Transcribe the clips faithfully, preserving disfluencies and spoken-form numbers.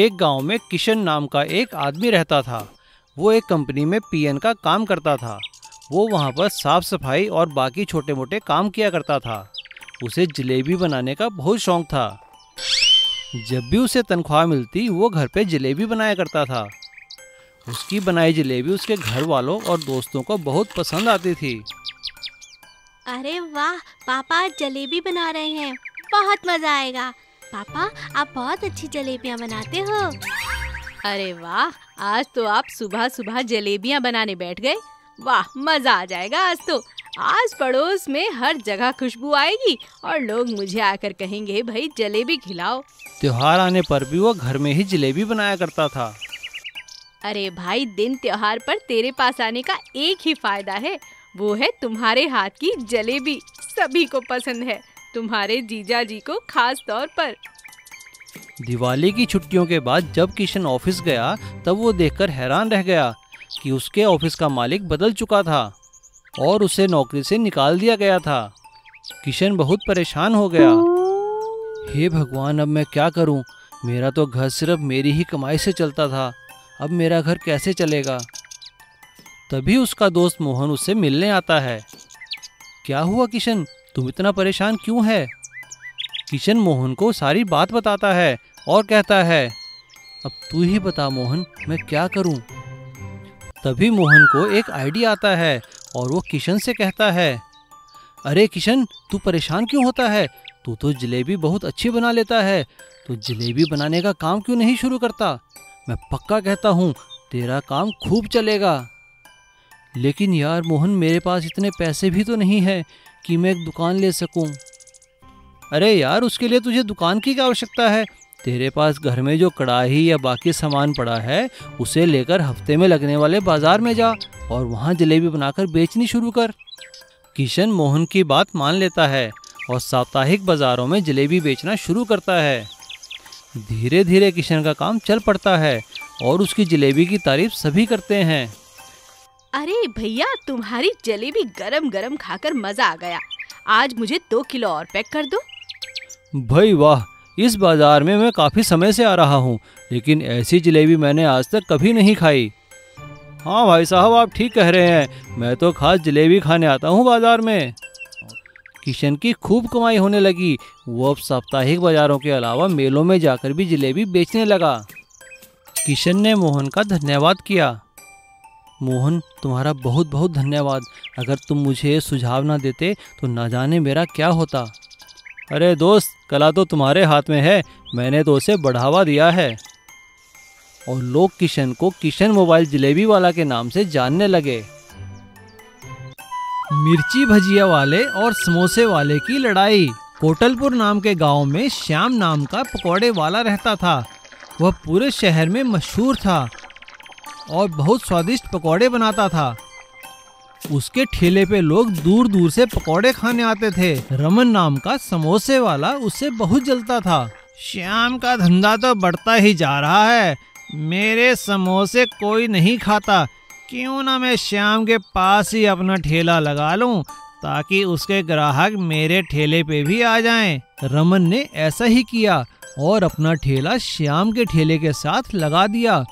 एक गांव में किशन नाम का एक आदमी रहता था। वो एक कंपनी में पीएन का काम करता था। वो वहाँ पर साफ सफाई और बाकी छोटे मोटे काम किया करता था। उसे जलेबी बनाने का बहुत शौक़ था। जब भी उसे तनख्वाह मिलती वो घर पे जलेबी बनाया करता था। उसकी बनाई जलेबी उसके घर वालों और दोस्तों को बहुत पसंद आती थी। अरे वाह, पापा जलेबी बना रहे हैं, बहुत मज़ा आएगा। पापा आप बहुत अच्छी जलेबियाँ बनाते हो। अरे वाह, आज तो आप सुबह सुबह जलेबियाँ बनाने बैठ गए। वाह, मजा आ जाएगा आज तो। आज पड़ोस में हर जगह खुशबू आएगी और लोग मुझे आकर कहेंगे भाई जलेबी खिलाओ। त्योहार आने पर भी वो घर में ही जलेबी बनाया करता था। अरे भाई, दिन त्योहार पर तेरे पास आने का एक ही फायदा है, वो है तुम्हारे हाथ की जलेबी। सभी को पसंद है, तुम्हारे जीजा जी को खास तौर पर। दिवाली की छुट्टियों के बाद जब किशन ऑफिस गया तब वो देखकर हैरान रह गया कि उसके ऑफिस का मालिक बदल चुका था और उसे नौकरी से निकाल दिया गया था। किशन बहुत परेशान हो गया। हे भगवान, अब मैं क्या करूं? मेरा तो घर सिर्फ मेरी ही कमाई से चलता था, अब मेरा घर कैसे चलेगा? तभी उसका दोस्त मोहन उससे मिलने आता है। क्या हुआ किशन, तुम इतना परेशान क्यों है? किशन मोहन को सारी बात बताता है और कहता है, अब तू ही बता मोहन, मैं क्या करूं? तभी मोहन को एक आइडिया आता है और वो किशन से कहता है, अरे किशन, तू परेशान क्यों होता है? तू तो जलेबी बहुत अच्छी बना लेता है, तू जलेबी बनाने का काम क्यों नहीं शुरू करता? मैं पक्का कहता हूँ तेरा काम खूब चलेगा। लेकिन यार मोहन, मेरे पास इतने पैसे भी तो नहीं है कि मैं एक दुकान ले सकूं। अरे यार, उसके लिए तुझे दुकान की क्या आवश्यकता है? तेरे पास घर में जो कढ़ाई या बाकी सामान पड़ा है उसे लेकर हफ्ते में लगने वाले बाजार में जा और वहाँ जलेबी बनाकर बेचनी शुरू कर। किशन मोहन की बात मान लेता है और साप्ताहिक बाज़ारों में जलेबी बेचना शुरू करता है। धीरे धीरे किशन का काम चल पड़ता है और उसकी जलेबी की तारीफ सभी करते हैं। अरे भैया, तुम्हारी जलेबी गरम गरम खाकर मजा आ गया। आज मुझे दो किलो और पैक कर दो। भाई वाह, इस बाजार में मैं काफी समय से आ रहा हूँ, लेकिन ऐसी जलेबी मैंने आज तक कभी नहीं खाई। हाँ भाई साहब, आप ठीक कह रहे हैं, मैं तो खास जलेबी खाने आता हूँ बाजार में। किशन की खूब कमाई होने लगी। वो अब साप्ताहिक बाजारों के अलावा मेलों में जाकर भी जलेबी बेचने लगा। किशन ने मोहन का धन्यवाद किया। मोहन, तुम्हारा बहुत बहुत धन्यवाद। अगर तुम मुझे सुझाव ना देते तो ना जाने मेरा क्या होता। अरे दोस्त, कला तो तुम्हारे हाथ में है, मैंने तो उसे बढ़ावा दिया है। और लोग किशन को किशन मोबाइल जलेबी वाला के नाम से जानने लगे। मिर्ची भजिया वाले और समोसे वाले की लड़ाई। कोटलपुर नाम के गांव में श्याम नाम का पकौड़े वाला रहता था। वह पूरे शहर में मशहूर था और बहुत स्वादिष्ट पकौड़े बनाता था। उसके ठेले पे लोग दूर दूर से पकौड़े खाने आते थे। रमन नाम का समोसे वाला उससे बहुत जलता था। श्याम का धंधा तो बढ़ता ही जा रहा है, मेरे समोसे कोई नहीं खाता। क्यों ना मैं श्याम के पास ही अपना ठेला लगा लूं ताकि उसके ग्राहक मेरे ठेले पे भी आ जाएं। रमन ने ऐसा ही किया और अपना ठेला श्याम के ठेले के साथ लगा दिया।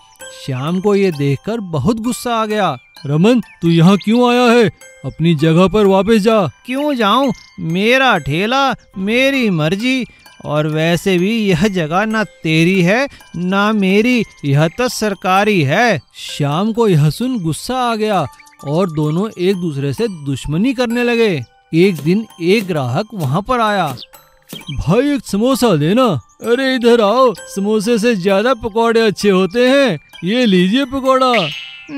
श्याम को ये देखकर बहुत गुस्सा आ गया। रमन, तू यहाँ क्यों आया है? अपनी जगह पर वापस जा। क्यों जाऊँ, मेरा ठेला, मेरी मर्जी, और वैसे भी यह जगह ना तेरी है ना मेरी, यह तो सरकारी है। श्याम को यह सुन गुस्सा आ गया और दोनों एक दूसरे से दुश्मनी करने लगे। एक दिन एक ग्राहक वहाँ पर आया। भाई एक समोसा देना। अरे इधर आओ, समोसे से ज्यादा पकौड़े अच्छे होते हैं, ये लीजिए पकौड़ा।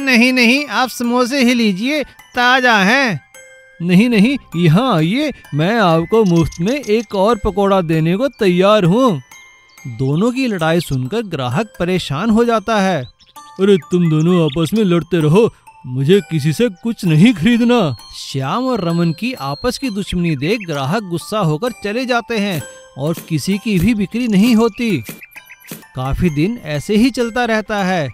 नहीं नहीं, आप समोसे ही लीजिए, ताजा हैं। नहीं नहीं, यहाँ आइए, मैं आपको मुफ्त में एक और पकौड़ा देने को तैयार हूँ। दोनों की लड़ाई सुनकर ग्राहक परेशान हो जाता है। अरे तुम दोनों आपस में लड़ते रहो, मुझे किसी से कुछ नहीं खरीदना। श्याम और रमन की आपस की दुश्मनी देख ग्राहक गुस्सा होकर चले जाते हैं और किसी की भी बिक्री नहीं होती। काफी दिन ऐसे ही चलता रहता है।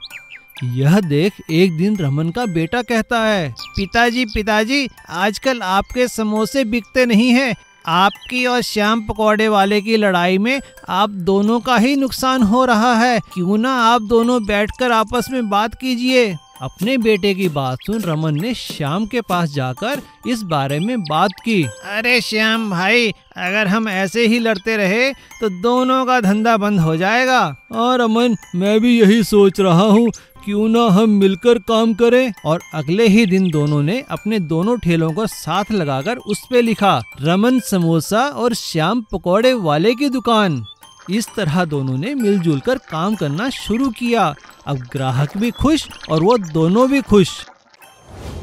यह देख एक दिन रमन का बेटा कहता है, पिताजी पिताजी, आजकल आपके समोसे बिकते नहीं हैं, आपकी और श्याम पकौड़े वाले की लड़ाई में आप दोनों का ही नुकसान हो रहा है। क्यों ना आप दोनों बैठकर आपस में बात कीजिए। अपने बेटे की बात सुन रमन ने श्याम के पास जाकर इस बारे में बात की। अरे श्याम भाई, अगर हम ऐसे ही लड़ते रहे तो दोनों का धंधा बंद हो जाएगा। और रमन, मैं भी यही सोच रहा हूँ, क्यों ना हम मिलकर काम करें। और अगले ही दिन दोनों ने अपने दोनों ठेलों को साथ लगाकर उस पे लिखा, रमन समोसा और श्याम पकौड़े वाले की दुकान। इस तरह दोनों ने मिलजुल कर काम करना शुरू किया। अब ग्राहक भी खुश और वो दोनों भी खुश।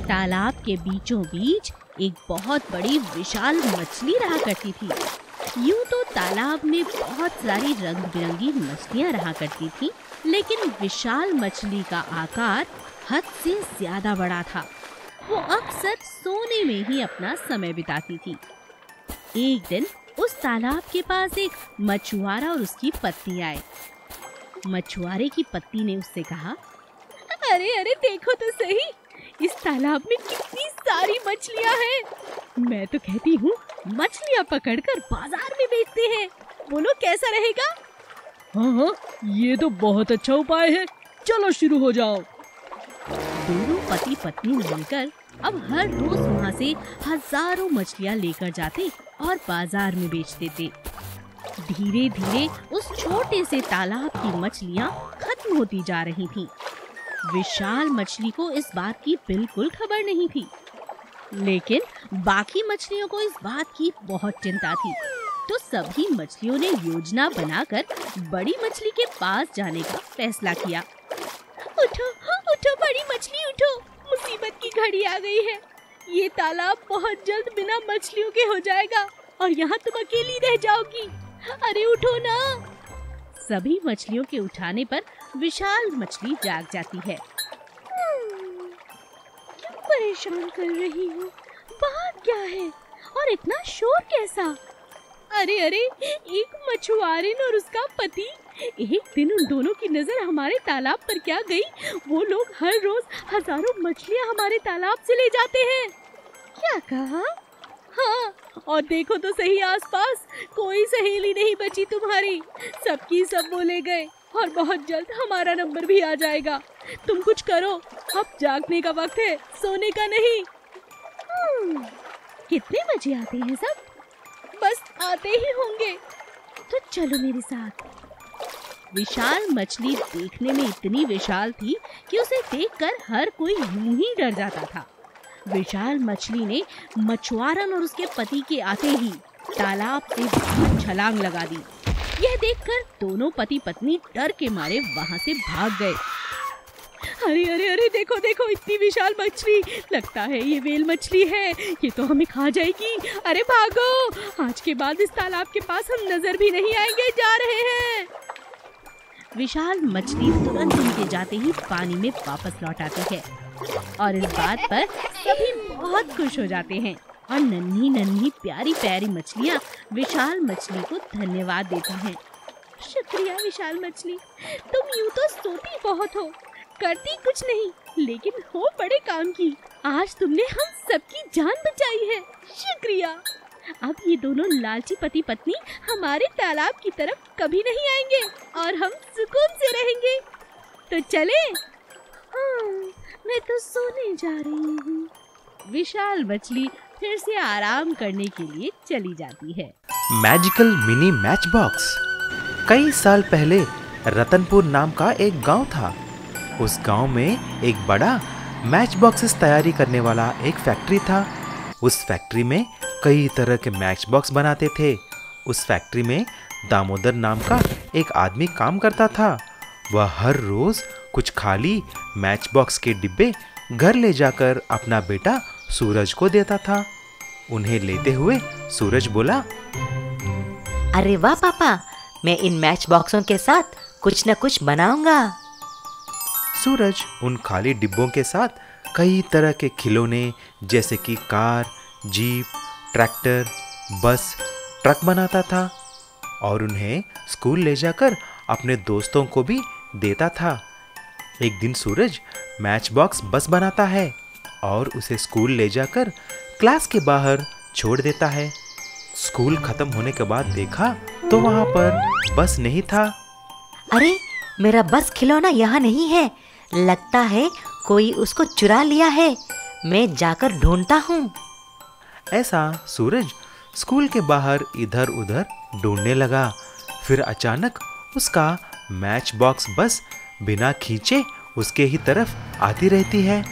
तालाब के बीचों बीच एक बहुत बड़ी विशाल मछली रहा करती थी। यूँ तो तालाब में बहुत सारी रंग बिरंगी मछलियाँ रहा करती थी, लेकिन विशाल मछली का आकार हद से ज्यादा बड़ा था। वो अक्सर सोने में ही अपना समय बिताती थी। एक दिन उस तालाब के पास एक मछुआरा और उसकी पत्नी आए। मछुआरे की पत्नी ने उससे कहा, अरे अरे देखो तो सही, इस तालाब में कितनी सारी मछलियाँ हैं। मैं तो कहती हूँ मछलियाँ पकड़कर बाजार में बेचते हैं, बोलो कैसा रहेगा। हाँ हाँ, ये तो बहुत अच्छा उपाय है, चलो शुरू हो जाओ। दोनों पति पत्नी मिलकर अब हर रोज वहाँ से हजारों मछलियाँ लेकर जाते और बाजार में बेचते थे। धीरे धीरे उस छोटे से तालाब की मछलियाँ खत्म होती जा रही थीं। विशाल मछली को इस बात की बिल्कुल खबर नहीं थी, लेकिन बाकी मछलियों को इस बात की बहुत चिंता थी। तो सभी मछलियों ने योजना बनाकर बड़ी मछली के पास जाने का फैसला किया। उठो उठो बड़ी मछली उठो, मुसीबत की घड़ी आ गई है। ये तालाब बहुत जल्द बिना मछलियों के हो जाएगा और यहाँ तुम अकेली रह जाओगी। अरे उठो ना। सभी मछलियों के उठाने पर विशाल मछली जाग जाती है। क्यों परेशान कर रही हो, बात क्या है और इतना शोर कैसा। अरे अरे, एक मछुआरिन और उसका पति, एक दिन उन दोनों की नजर हमारे तालाब पर क्या गई। वो लोग हर रोज हजारों मछलियाँ हमारे तालाब से ले जाते हैं। क्या कहा? हाँ, और देखो तो सही आसपास, कोई सहेली नहीं बची तुम्हारी, सबकी सब वो ले गए और बहुत जल्द हमारा नंबर भी आ जाएगा। तुम कुछ करो, अब जागने का वक्त है, सोने का नहीं। कितने बजे आते हैं सब? बस आते ही होंगे, तो चलो मेरे साथ। विशाल मछली देखने में इतनी विशाल थी कि उसे देखकर हर कोई यूं ही डर जाता था। विशाल मछली ने मछुआरन और उसके पति के आते ही तालाब से छलांग लगा दी। यह देखकर दोनों पति पत्नी डर के मारे वहां से भाग गए। अरे अरे अरे, देखो देखो इतनी विशाल मछली, लगता है ये वेल मछली है, ये तो हमें खा जाएगी। अरे भागो, आज के बाद इस तालाब के पास हम नजर भी नहीं आएंगे, जा रहे हैं। विशाल मछली तुरंत उनके जाते ही पानी में वापस लौट आती है और इस बात पर सभी बहुत खुश हो जाते हैं। और नन्ही नन्ही प्यारी प्यारी मछलियाँ विशाल मछली को धन्यवाद देती हैं। शुक्रिया विशाल मछली, तुम यूँ तो सोती बहुत हो, करती कुछ नहीं, लेकिन हो बड़े काम की। आज तुमने हम सबकी जान बचाई है, शुक्रिया। अब ये दोनों लालची पति पत्नी हमारे तालाब की तरफ कभी नहीं आएंगे और हम सुकून से रहेंगे। तो चले। आ, मैं तो सोने जा रही हूँ। विशाल मछली फिर से आराम करने के लिए चली जाती है। Magical mini match box. कई साल पहले रतनपुर नाम का एक गाँव था। उस गांव में एक बड़ा मैच बॉक्सेस तैयारी करने वाला एक फैक्ट्री था। उस फैक्ट्री में कई तरह के मैच बॉक्स बनाते थे। उस फैक्ट्री में दामोदर नाम का एक आदमी काम करता था। वह हर रोज़ कुछ खाली मैच बॉक्स के डिब्बे घर ले जाकर अपना बेटा सूरज को देता था। उन्हें लेते हुए सूरज बोला, अरे वाह पापा, मैं इन मैच बॉक्सों के साथ कुछ न कुछ बनाऊंगा। सूरज उन खाली डिब्बों के साथ कई तरह के खिलौने जैसे कि car, jeep, tractor, bus, truck बनाता था और उन्हें स्कूल ले जाकर अपने दोस्तों को भी देता था। एक दिन सूरज मैच बॉक्स बस बनाता है और उसे स्कूल ले जाकर क्लास के बाहर छोड़ देता है। स्कूल खत्म होने के बाद देखा तो वहाँ पर बस नहीं था। अरे मेरा बस खिलौना यहाँ नहीं है, लगता है कोई उसको चुरा लिया है, मैं जाकर ढूंढता हूँ। ऐसा सूरज स्कूल के बाहर इधर उधर ढूंढने लगा। फिर अचानक उसका मैच बॉक्स बस बिना खींचे उसके ही तरफ आती रहती है।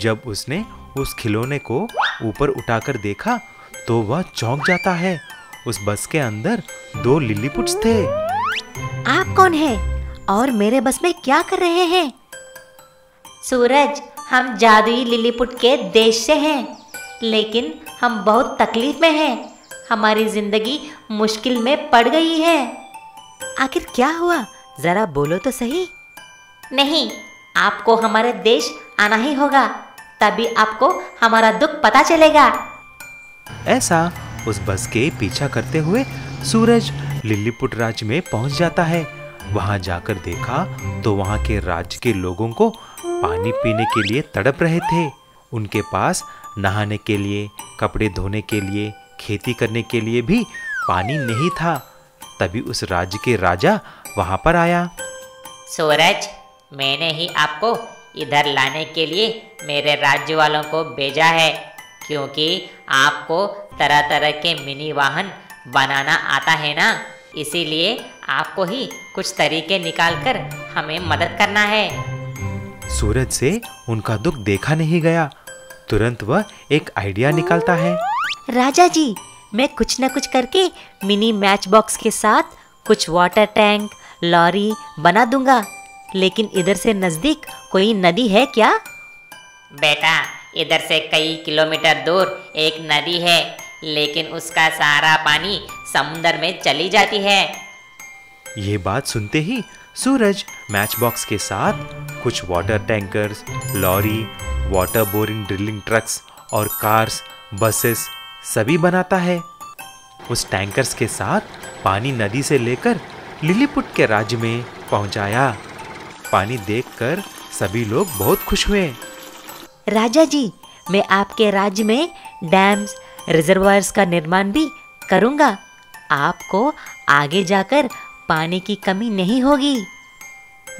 जब उसने उस खिलौने को ऊपर उठाकर देखा तो वह चौंक जाता है। उस बस के अंदर दो लिलीपुट्स थे। आप कौन हैं और मेरे बस में क्या कर रहे हैं? सूरज, हम जादुई लिलीपुट के देश से हैं, लेकिन हम बहुत तकलीफ में हैं। हमारी जिंदगी मुश्किल में पड़ गई है। आखिर क्या हुआ, जरा बोलो तो सही। नहीं, आपको हमारे देश आना ही होगा, तभी आपको हमारा दुख पता चलेगा। ऐसा उस बस के पीछा करते हुए सूरज लिलीपुट राज्य में पहुंच जाता है। वहां जाकर देखा तो वहां के राज्य के लोगों को पानी पीने के लिए तड़प रहे थे। उनके पास नहाने के लिए, कपड़े धोने के लिए, खेती करने के लिए भी पानी नहीं था। तभी उस राज्य के राजा वहां पर आया। सूरज, मैंने ही आपको इधर लाने के लिए मेरे राज्य वालों को भेजा है, क्योंकि आपको तरह तरह के मिनी वाहन बनाना आता है ना, इसीलिए आपको ही कुछ तरीके निकालकर हमें मदद करना है। सूरज से उनका दुख देखा नहीं गया। तुरंत वह एक आइडिया निकालता है। राजा जी, मैं कुछ न कुछ करके मिनी मैच बॉक्स के साथ कुछ वाटर टैंक, लॉरी बना दूंगा, लेकिन इधर से नजदीक कोई नदी है क्या? बेटा, इधर से कई किलोमीटर दूर एक नदी है, लेकिन उसका सारा पानी समुद्र में चली जाती है। ये बात सुनते ही सूरज मैच बॉक्स के साथ कुछ water tankers, lorry, water boring drilling trucks और कार्स, बसेस सभी बनाता है। उस टैंकर्स के साथ पानी नदी से लेकर लिलीपुट के राज्य में पहुंचाया। पानी देखकर सभी लोग बहुत खुश हुए। राजा जी, मैं आपके राज्य में डैम्स, रिजर्वायर्स का निर्माण भी करूंगा। आपको आगे जाकर पानी की कमी नहीं होगी।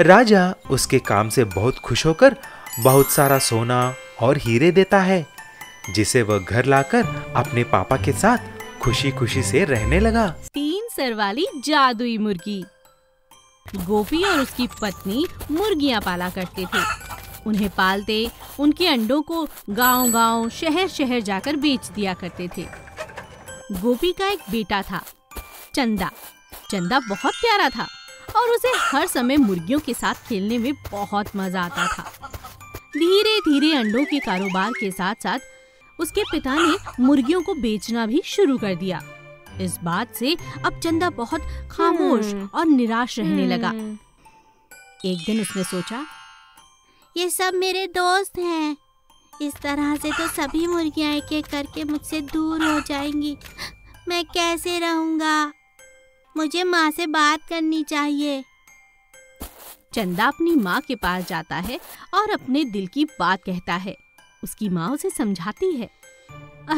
राजा उसके काम से बहुत खुश होकर बहुत सारा सोना और हीरे देता है, जिसे वह घर लाकर अपने पापा के साथ खुशी-खुशी से रहने लगा। तीन सर वाली जादुई मुर्गी। गोपी और उसकी पत्नी मुर्गियां पाला करते थे। उन्हें पालते, उनके अंडों को गांव-गांव, शहर-शहर जाकर बेच दिया करते थे। गोपी का एक बेटा था, चंदा। चंदा बहुत प्यारा था और उसे हर समय मुर्गियों के साथ खेलने में बहुत मजा आता था। धीरे-धीरे अंडों के कारोबार के साथ-साथ उसके पिता ने मुर्गियों को बेचना भी शुरू कर दिया। इस बात से अब चंदा बहुत खामोश और निराश रहने लगा। एक दिन उसने सोचा, ये सब मेरे दोस्त हैं, इस तरह से तो सभी मुर्गियां एक एक करके मुझसे दूर हो जाएंगी। मैं कैसे रहूंगा? मुझे माँ से बात करनी चाहिए। चंदा अपनी माँ के पास जाता है और अपने दिल की बात कहता है। उसकी माँ उसे समझाती है।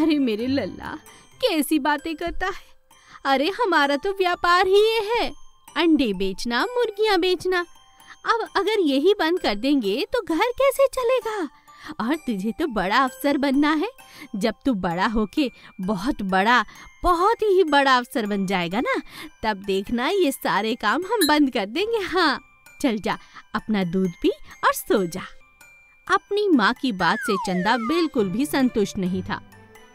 अरे मेरे लल्ला, कैसी बातें करता है? अरे हमारा तो व्यापार ही ये है, अंडे बेचना, मुर्गियां बेचना। अब अगर यही बंद कर देंगे तो घर कैसे चलेगा? और तुझे तो बड़ा अफसर बनना है। जब तू बड़ा होके बहुत बड़ा, बहुत ही बड़ा अफसर बन जाएगा ना, तब देखना ये सारे काम हम बंद कर देंगे। हाँ, चल जा, अपना दूध पी और सो जा। अपनी माँ की बात से चंदा बिल्कुल भी संतुष्ट नहीं था।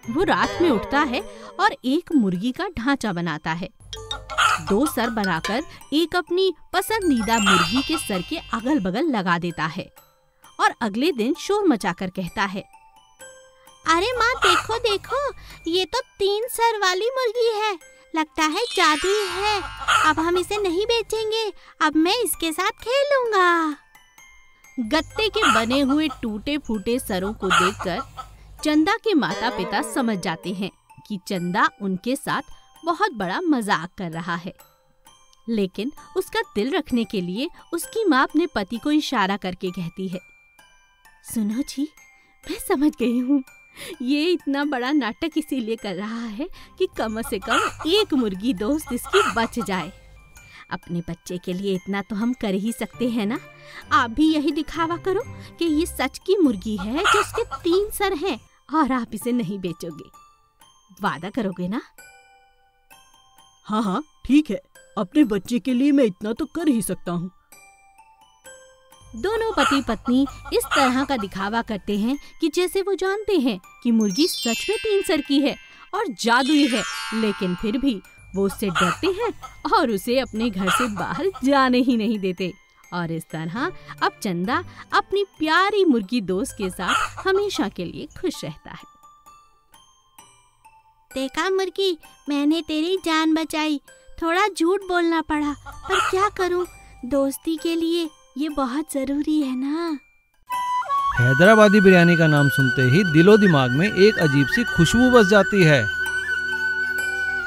वो रात में उठता है और एक मुर्गी का ढांचा बनाता है। दो सर बनाकर एक अपनी पसंदीदा मुर्गी के सर के अगल बगल लगा देता है और अगले दिन शोर मचाकर कहता है, अरे माँ, देखो देखो, ये तो तीन सर वाली मुर्गी है, लगता है जादुई है। अब हम इसे नहीं बेचेंगे, अब मैं इसके साथ खेलूंगा। गत्ते के बने हुए टूटे फूटे सरों को देखकर चंदा के माता पिता समझ जाते हैं कि चंदा उनके साथ बहुत बड़ा मजाक कर रहा है। लेकिन उसका दिल रखने के लिए उसकी माँ अपने पति को इशारा करके कहती है, सुनो जी, मैं समझ गई हूँ, ये इतना बड़ा नाटक इसीलिए कर रहा है कि कम से कम एक मुर्गी दोस्त इसकी बच जाए। अपने बच्चे के लिए इतना तो हम कर ही सकते हैं ना। आप भी यही दिखावा करो कि ये सच की मुर्गी है जो उसके तीन सर हैं और आप इसे नहीं बेचोगे। वादा करोगे ना? हाँ हाँ ठीक है, अपने बच्चे के लिए मैं इतना तो कर ही सकता हूँ। दोनों पति पत्नी इस तरह का दिखावा करते हैं कि जैसे वो जानते हैं कि मुर्गी सच में तीन सर की है और जादुई है, लेकिन फिर भी वो उससे डरते हैं और उसे अपने घर से बाहर जाने ही नहीं देते। और इस तरह अब चंदा अपनी प्यारी मुर्गी दोस्त के साथ हमेशा के लिए खुश रहता है। देखा मुर्गी, मैंने तेरी जान बचाई। थोड़ा झूठ बोलना पड़ा, पर क्या करूं, दोस्ती के लिए ये बहुत जरूरी है ना। हैदराबादी बिरयानी का नाम सुनते ही दिलो दिमाग में एक अजीब सी खुशबू बस जाती है।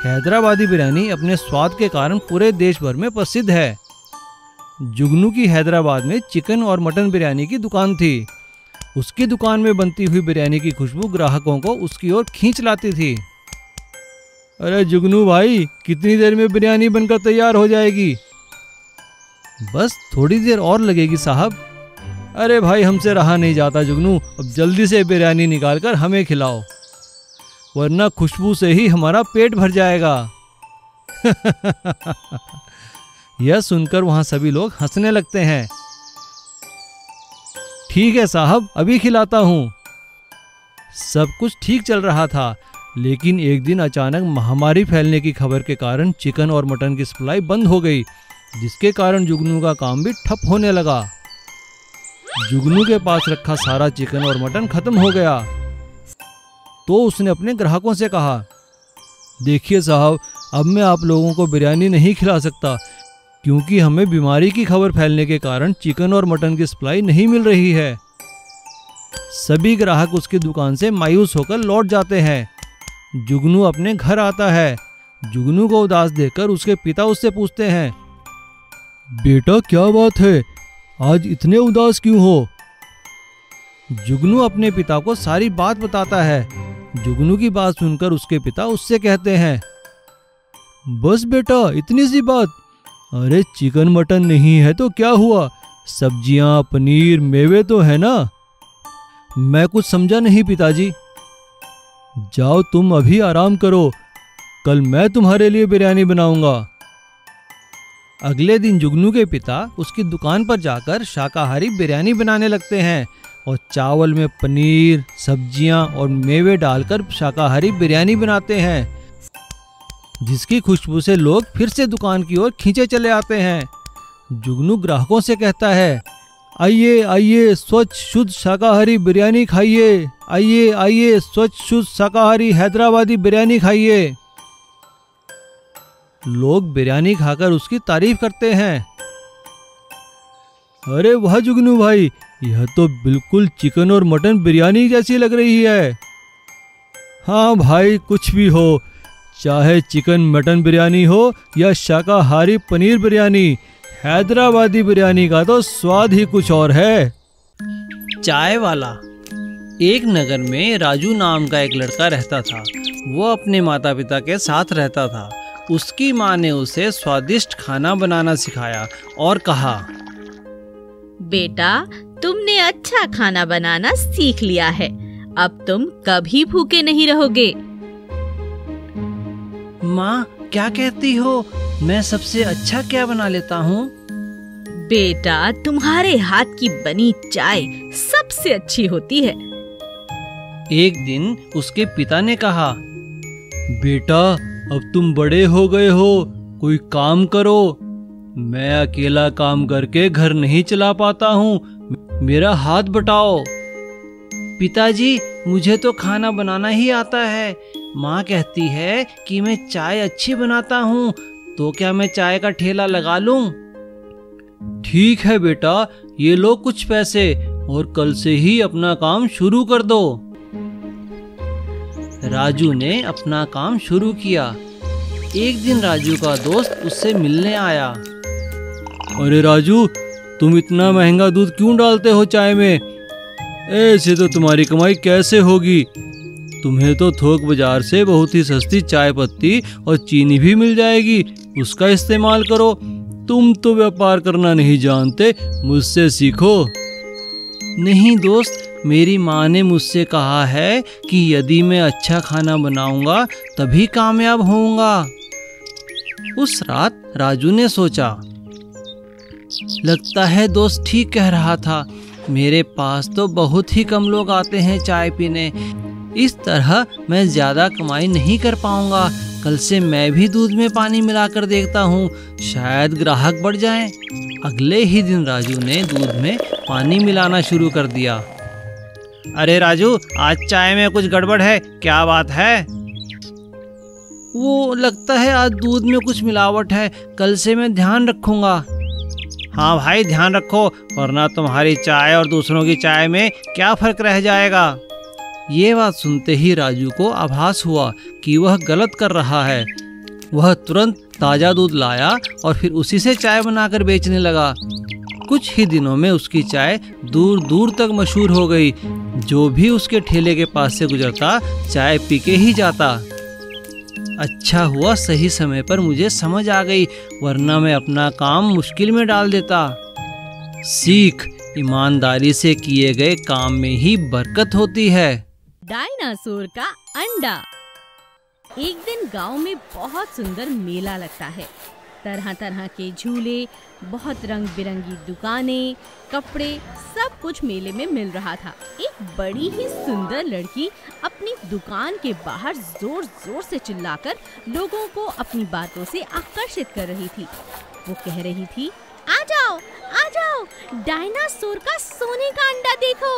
हैदराबादी बिरयानी अपने स्वाद के कारण पूरे देश भर में प्रसिद्ध है। जुगनू की हैदराबाद में चिकन और मटन बिरयानी की दुकान थी। उसकी दुकान में बनती हुई बिरयानी की खुशबू ग्राहकों को उसकी ओर खींच लाती थी। अरे जुगनू भाई, कितनी देर में बिरयानी बनकर तैयार हो जाएगी? बस थोड़ी देर और लगेगी साहब। अरे भाई, हमसे रहा नहीं जाता जुगनू, अब जल्दी से बिरयानी निकाल कर हमें खिलाओ, वरना खुशबू से ही हमारा पेट भर जाएगा। यह सुनकर वहां सभी लोग हंसने लगते हैं। ठीक है साहब, अभी खिलाता हूं। सब कुछ ठीक चल रहा था, लेकिन एक दिन अचानक महामारी फैलने की खबर के कारण चिकन और मटन की सप्लाई बंद हो गई, जिसके कारण जुगनू का काम भी ठप होने लगा। जुगनू के पास रखा सारा चिकन और मटन खत्म हो गया, तो उसने अपने ग्राहकों से कहा, देखिए साहब, अब मैं आप लोगों को बिरयानी नहीं खिला सकता, क्योंकि हमें बीमारी की खबर फैलने के कारण चिकन और मटन की सप्लाई नहीं मिल रही है। सभी ग्राहक उसकी दुकान से मायूस होकर लौट जाते हैं। जुगनू अपने घर आता है। जुगनू को उदास देखकर उसके पिता उससे पूछते हैं, बेटा क्या बात है, आज इतने उदास क्यों हो? जुगनू अपने पिता को सारी बात बताता है। जुगनू की बात सुनकर उसके पिता उससे कहते हैं, बस बेटा इतनी सी बात? अरे चिकन मटन नहीं है तो क्या हुआ, सब्जियां, पनीर, मेवे तो है ना। मैं कुछ समझा नहीं पिताजी। जाओ तुम अभी आराम करो, कल मैं तुम्हारे लिए बिरयानी बनाऊंगा। अगले दिन जुगनू के पिता उसकी दुकान पर जाकर शाकाहारी बिरयानी बनाने लगते हैं और चावल में पनीर, सब्जियां और मेवे डालकर शाकाहारी बिरयानी बनाते हैं, जिसकी खुशबू से लोग फिर से दुकान की ओर खींचे चले आते हैं। जुगनू ग्राहकों से कहता है, आइए आइए स्वच्छ शुद्ध शाकाहारी बिरयानी खाइए, आइए आइए स्वच्छ शुद्ध शाकाहारी हैदराबादी बिरयानी खाइए। लोग बिरयानी खाकर उसकी तारीफ करते हैं। अरे वाह जुगनू भाई, यह तो बिल्कुल चिकन और मटन बिरयानी जैसी लग रही है। हाँ भाई, कुछ भी हो, चाहे चिकन मटन बिरयानी हो या शाकाहारी पनीर बिरयानी, हैदराबादी बिरयानी का तो स्वाद ही कुछ और है। चाय वाला। एक नगर में राजू नाम का एक लड़का रहता था। वो अपने माता पिता के साथ रहता था। उसकी माँ ने उसे स्वादिष्ट खाना बनाना सिखाया और कहा, बेटा तुमने अच्छा खाना बनाना सीख लिया है, अब तुम कभी भूखे नहीं रहोगे। माँ क्या कहती हो, मैं सबसे अच्छा क्या बना लेता हूँ? बेटा तुम्हारे हाथ की बनी चाय सबसे अच्छी होती है। एक दिन उसके पिता ने कहा, बेटा अब तुम बड़े हो गए हो, कोई काम करो। मैं अकेला काम करके घर नहीं चला पाता हूँ, मेरा हाथ बटाओ। पिताजी मुझे तो खाना बनाना ही आता है, माँ कहती है कि मैं चाय अच्छी बनाता हूँ, तो क्या मैं चाय का ठेला लगा लूँ? ठीक है बेटा, ये लो कुछ पैसे और कल से ही अपना काम शुरू कर दो। राजू ने अपना काम शुरू किया। एक दिन राजू का दोस्त उससे मिलने आया। अरे राजू, तुम इतना महंगा दूध क्यों डालते हो चाय में? ऐसे तो तुम्हारी कमाई कैसे होगी? तुम्हें तो थोक बाजार से बहुत ही सस्ती चाय पत्ती और चीनी भी मिल जाएगी, उसका इस्तेमाल करो। तुम तो व्यापार करना नहीं जानते, मुझसे सीखो। नहीं दोस्त, मेरी माँ ने मुझसे कहा है कि यदि मैं अच्छा खाना बनाऊंगा तभी कामयाब होऊंगा। उस रात राजू ने सोचा, लगता है दोस्त ठीक कह रहा था, मेरे पास तो बहुत ही कम लोग आते हैं चाय पीने। इस तरह मैं ज़्यादा कमाई नहीं कर पाऊंगा। कल से मैं भी दूध में पानी मिलाकर देखता हूँ, शायद ग्राहक बढ़ जाएं। अगले ही दिन राजू ने दूध में पानी मिलाना शुरू कर दिया। अरे राजू, आज चाय में कुछ गड़बड़ है, क्या बात है? वो लगता है आज दूध में कुछ मिलावट है, कल से मैं ध्यान रखूंगा। हाँ भाई, ध्यान रखो, वरना तुम्हारी चाय और दूसरों की चाय में क्या फर्क रह जाएगा। ये बात सुनते ही राजू को आभास हुआ कि वह गलत कर रहा है। वह तुरंत ताज़ा दूध लाया और फिर उसी से चाय बनाकर बेचने लगा। कुछ ही दिनों में उसकी चाय दूर दूर तक मशहूर हो गई। जो भी उसके ठेले के पास से गुजरता चाय पी के ही जाता। अच्छा हुआ सही समय पर मुझे समझ आ गई, वरना मैं अपना काम मुश्किल में डाल देता। सीख, ईमानदारी से किए गए काम में ही बरकत होती है। डायनासोर का अंडा। एक दिन गांव में बहुत सुंदर मेला लगता है। तरह तरह के झूले, बहुत रंग बिरंगी दुकानें, कपड़े, सब कुछ मेले में मिल रहा था। एक बड़ी ही सुंदर लड़की अपनी दुकान के बाहर जोर जोर से चिल्लाकर लोगों को अपनी बातों से आकर्षित कर रही थी। वो कह रही थी, आ जाओ आ जाओ, डायनासोर का सोने का अंडा देखो।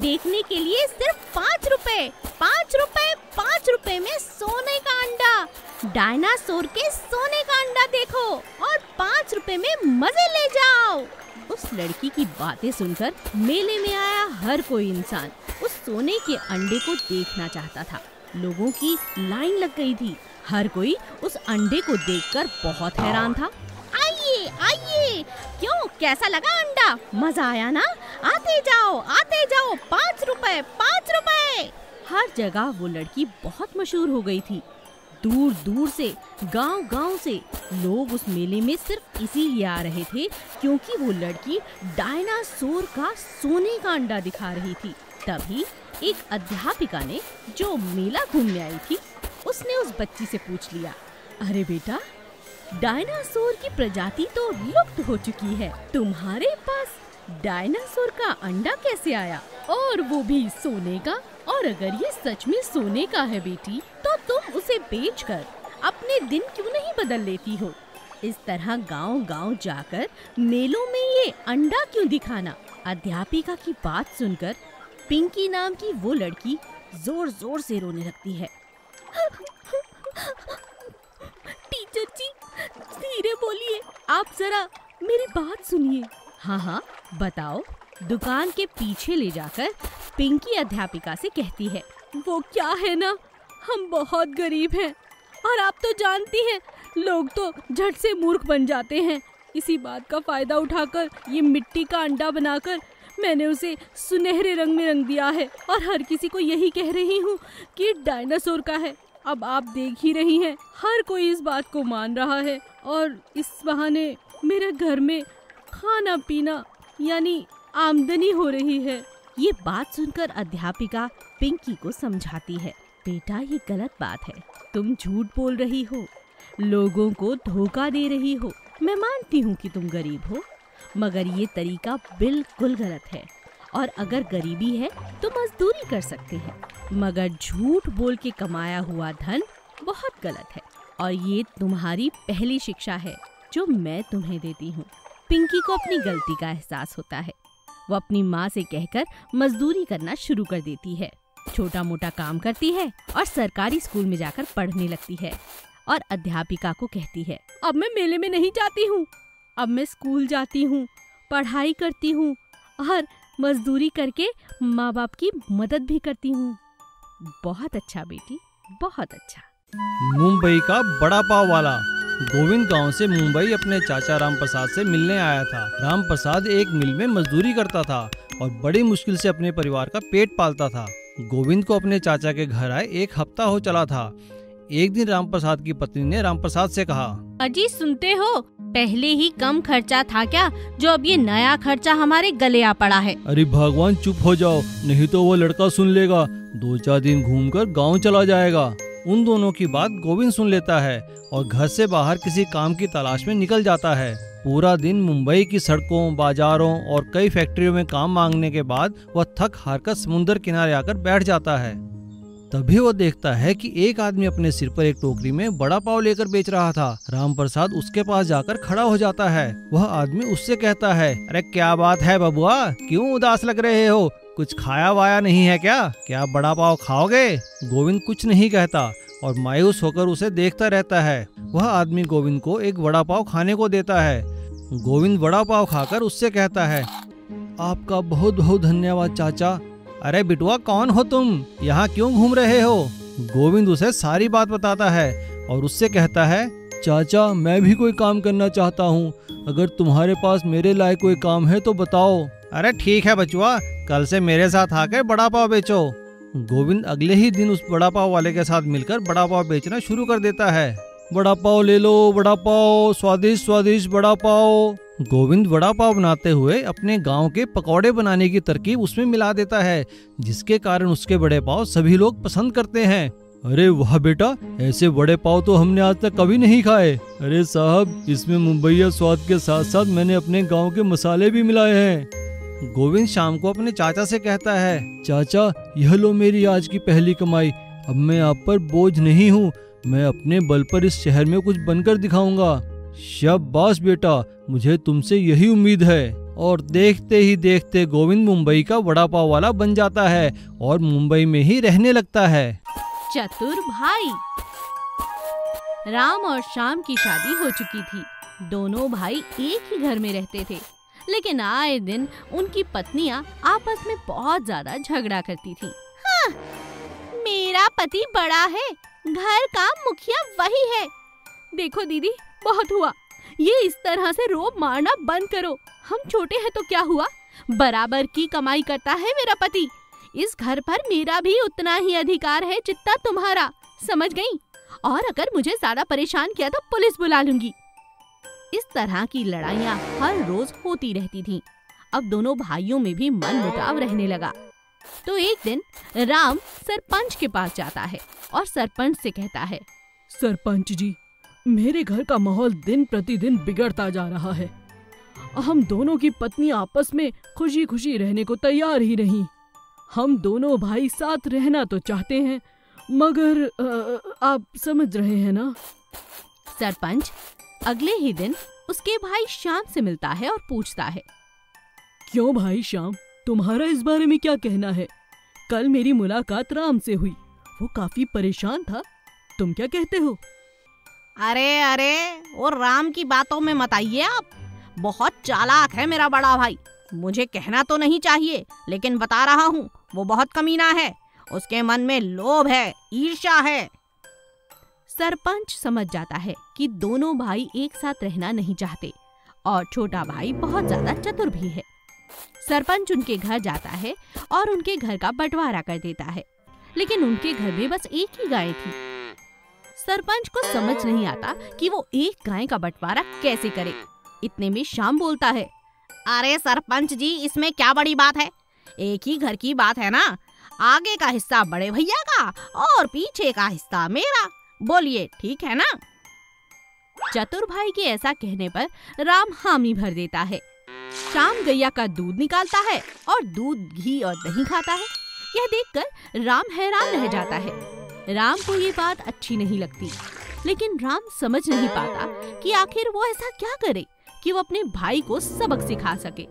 देखने के लिए सिर्फ पाँच रुपए, पाँच रुपए, पाँच रुपए में सोने का अंडा। डायनासोर के सोने का अंडा देखो और पाँच रुपए में मजे ले जाओ। उस लड़की की बातें सुनकर मेले में आया हर कोई इंसान उस सोने के अंडे को देखना चाहता था। लोगों की लाइन लग गई थी। हर कोई उस अंडे को देखकर बहुत हैरान था। आइए आइए, क्यों, कैसा लगा अंडा? मजा आया ना? आते जाओ आते जाओ, पाँच रुपए, पाँच रुपए। हर जगह वो लड़की बहुत मशहूर हो गई थी। दूर दूर से, गांव गांव से लोग उस मेले में सिर्फ इसीलिए आ रहे थे क्योंकि वो लड़की डायनासोर का सोने का अंडा दिखा रही थी। तभी एक अध्यापिका ने, जो मेला घूमने आई थी, उसने उस बच्ची से पूछ लिया, अरे बेटा, डायनासोर की प्रजाति तो लुप्त हो चुकी है, तुम्हारे पास डायनासोर का अंडा कैसे आया, और वो भी सोने का? और अगर ये सच में सोने का है बेटी, तो तुम उसे बेचकर अपने दिन क्यों नहीं बदल लेती हो? इस तरह गांव-गांव जाकर मेलों में ये अंडा क्यों दिखाना? अध्यापिका की बात सुनकर पिंकी नाम की वो लड़की जोर जोर से रोने लगती है। टीचर जी, धीरे बोलिए, आप जरा मेरी बात सुनिए। हाँ हाँ, बताओ। दुकान के पीछे ले जाकर पिंकी अध्यापिका से कहती है, वो क्या है ना, हम बहुत गरीब हैं और आप तो जानती हैं, लोग तो झट से मूर्ख बन जाते हैं। इसी बात का फायदा उठाकर ये मिट्टी का अंडा बनाकर मैंने उसे सुनहरे रंग में रंग दिया है और हर किसी को यही कह रही हूँ कि डायनासोर का है। अब आप देख ही रही हैं, हर कोई इस बात को मान रहा है और इस बहाने मेरे घर में खाना पीना यानी आमदनी हो रही है। ये बात सुनकर अध्यापिका पिंकी को समझाती है, बेटा ये गलत बात है, तुम झूठ बोल रही हो, लोगों को धोखा दे रही हो। मैं मानती हूँ कि तुम गरीब हो, मगर ये तरीका बिल्कुल गलत है, और अगर गरीबी है तो मजदूरी कर सकते हैं, मगर झूठ बोल के कमाया हुआ धन बहुत गलत है, और ये तुम्हारी पहली शिक्षा है जो मैं तुम्हें देती हूँ। पिंकी को अपनी गलती का एहसास होता है। वो अपनी माँ से कहकर मजदूरी करना शुरू कर देती है, छोटा मोटा काम करती है और सरकारी स्कूल में जाकर पढ़ने लगती है, और अध्यापिका को कहती है, अब मैं मेले में नहीं जाती हूँ, अब मैं स्कूल जाती हूँ, पढ़ाई करती हूँ और मजदूरी करके माँ बाप की मदद भी करती हूँ। बहुत अच्छा बेटी, बहुत अच्छा। मुंबई का बड़ा पाव वाला। गोविंद गांव से मुंबई अपने चाचा राम प्रसाद से मिलने आया था। राम प्रसाद एक मिल में मजदूरी करता था और बड़ी मुश्किल से अपने परिवार का पेट पालता था। गोविंद को अपने चाचा के घर आए एक हफ्ता हो चला था। एक दिन रामप्रसाद की पत्नी ने रामप्रसाद से कहा, अजी सुनते हो, पहले ही कम खर्चा था क्या जो अब ये नया खर्चा हमारे गले आ पड़ा है। अरे भगवान चुप हो जाओ, नहीं तो वो लड़का सुन लेगा, दो चार दिन घूमकर गांव चला जाएगा। उन दोनों की बात गोविंद सुन लेता है और घर से बाहर किसी काम की तलाश में निकल जाता है। पूरा दिन मुंबई की सड़कों, बाजारों और कई फैक्ट्रियों में काम मांगने के बाद वह थक हारकर समुद्र किनारे आकर बैठ जाता है। तभी वो देखता है कि एक आदमी अपने सिर पर एक टोकरी में बड़ा पाव लेकर बेच रहा था। रामप्रसाद उसके पास जाकर खड़ा हो जाता है। वह आदमी उससे कहता है, अरे क्या बात है बबुआ, क्यों उदास लग रहे हो, कुछ खाया वाया नहीं है क्या, क्या बड़ा पाव खाओगे? गोविंद कुछ नहीं कहता और मायूस होकर उसे देखता रहता है। वह आदमी गोविंद को एक बड़ा पाव खाने को देता है। गोविंद बड़ा पाव खाकर उससे कहता है, आपका बहुत बहुत धन्यवाद चाचा। अरे बिटुआ कौन हो तुम, यहाँ क्यों घूम रहे हो? गोविंद उसे सारी बात बताता है और उससे कहता है, चाचा मैं भी कोई काम करना चाहता हूँ, अगर तुम्हारे पास मेरे लायक कोई काम है तो बताओ। अरे ठीक है बचुआ, कल से मेरे साथ आकर बड़ा पाव बेचो। गोविंद अगले ही दिन उस बड़ा पाव वाले के साथ मिलकर बड़ा पाव बेचना शुरू कर देता है। बड़ा पाव ले लो, बड़ा पाव, स्वादिष्ट स्वादिष्ट बड़ा पाव। गोविंद बड़ा पाव बनाते हुए अपने गांव के पकौड़े बनाने की तरकीब उसमें मिला देता है, जिसके कारण उसके बड़े पाव सभी लोग पसंद करते हैं। अरे वाह बेटा, ऐसे बड़े पाव तो हमने आज तक कभी नहीं खाए। अरे साहब, इसमें मुंबईया स्वाद के साथ साथ मैंने अपने गांव के मसाले भी मिलाए हैं। गोविंद शाम को अपने चाचा से कहता है, चाचा यह लो मेरी आज की पहली कमाई, अब मैं आप पर बोझ नहीं हूँ, मैं अपने बल पर इस शहर में कुछ बनकर दिखाऊंगा। शाबाश बेटा, मुझे तुमसे यही उम्मीद है। और देखते ही देखते गोविंद मुंबई का वड़ा पाव वाला बन जाता है और मुंबई में ही रहने लगता है। चतुर भाई। राम और श्याम की शादी हो चुकी थी। दोनों भाई एक ही घर में रहते थे, लेकिन आए दिन उनकी पत्नियां आपस में बहुत ज्यादा झगड़ा करती थी। हाँ, मेरा पति बड़ा है, घर का मुखिया वही है। देखो दीदी, बहुत हुआ, ये इस तरह से रोब मारना बंद करो। हम छोटे हैं तो क्या हुआ, बराबर की कमाई करता है मेरा पति। इस घर पर मेरा भी उतना ही अधिकार है जितना तुम्हारा, समझ गई? और अगर मुझे ज्यादा परेशान किया तो पुलिस बुला लूंगी। इस तरह की लड़ाइयाँ हर रोज होती रहती थीं। अब दोनों भाइयों में भी मनमुटाव रहने लगा। तो एक दिन राम सरपंच के पास जाता है और सरपंच से कहता है, सरपंच जी, मेरे घर का माहौल दिन प्रतिदिन बिगड़ता जा रहा है। हम दोनों की पत्नी आपस में खुशी खुशी रहने को तैयार ही नहीं। हम दोनों भाई साथ रहना तो चाहते हैं, मगर आ, आप समझ रहे हैं ना। सरपंच अगले ही दिन उसके भाई श्याम से मिलता है और पूछता है, क्यों भाई श्याम, तुम्हारा इस बारे में क्या कहना है? कल मेरी मुलाकात राम से हुई, वो काफी परेशान था, तुम क्या कहते हो? अरे अरे, वो राम की बातों में मत आइए आप, बहुत चालाक है मेरा बड़ा भाई। मुझे कहना तो नहीं चाहिए, लेकिन बता रहा हूँ, वो बहुत कमीना है, उसके मन में लोभ है, ईर्ष्या है। सरपंच समझ जाता है कि दोनों भाई एक साथ रहना नहीं चाहते और छोटा भाई बहुत ज्यादा चतुर भी है। सरपंच उनके घर जाता है और उनके घर का बंटवारा कर देता है, लेकिन उनके घर में बस एक ही गाय थी। सरपंच को समझ नहीं आता कि वो एक गाय का बंटवारा कैसे करे। इतने में श्याम बोलता है, अरे सरपंच जी, इसमें क्या बड़ी बात है, एक ही घर की बात है ना। आगे का हिस्सा बड़े भैया का और पीछे का हिस्सा मेरा, बोलिए ठीक है ना। चतुर भाई के ऐसा कहने पर राम हामी भर देता है। श्याम गैया का दूध निकालता है और दूध, घी और दही खाता है। यह देखकर राम हैरान रह जाता है। राम को ये बात अच्छी नहीं लगती, लेकिन राम समझ नहीं पाता कि आखिर वो ऐसा क्या करे कि वो अपने भाई को सबक सिखा सके।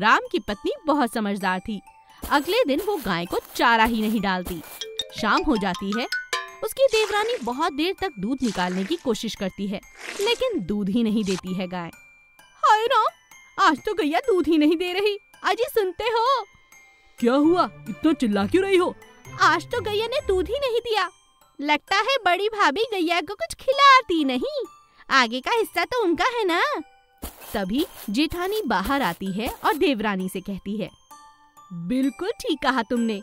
राम की पत्नी बहुत समझदार थी। अगले दिन वो गाय को चारा ही नहीं डालती। शाम हो जाती है, उसकी देवरानी बहुत देर तक दूध निकालने की कोशिश करती है, लेकिन दूध ही नहीं देती है गाय। हाय राम, आज तो गैया दूध ही नहीं दे रही, अजी सुनते हो? क्या हुआ, इतना चिल्ला क्यों रही हो? आज तो गैया ने दूध ही नहीं दिया, लगता है बड़ी भाभी गैया को कुछ खिलाती नहीं, आगे का हिस्सा तो उनका है ना। तभी जेठानी बाहर आती है और देवरानी से कहती है, बिल्कुल ठीक कहा तुमने,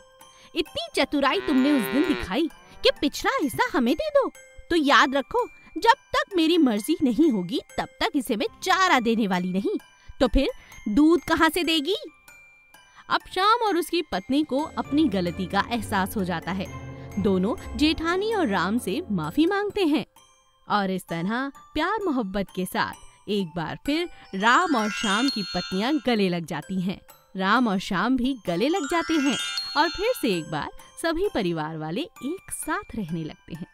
इतनी चतुराई तुमने उस दिन दिखाई कि पिछला हिस्सा हमें दे दो। तो याद रखो, जब तक मेरी मर्जी नहीं होगी तब तक इसे मैं चारा देने वाली नहीं। तो फिर दूध कहाँ से देगी? अब श्याम और उसकी पत्नी को अपनी गलती का एहसास हो जाता है। दोनों जेठानी और राम से माफी मांगते हैं और इस तरह प्यार मोहब्बत के साथ एक बार फिर राम और श्याम की पत्नियां गले लग जाती हैं। राम और श्याम भी गले लग जाते हैं और फिर से एक बार सभी परिवार वाले एक साथ रहने लगते हैं।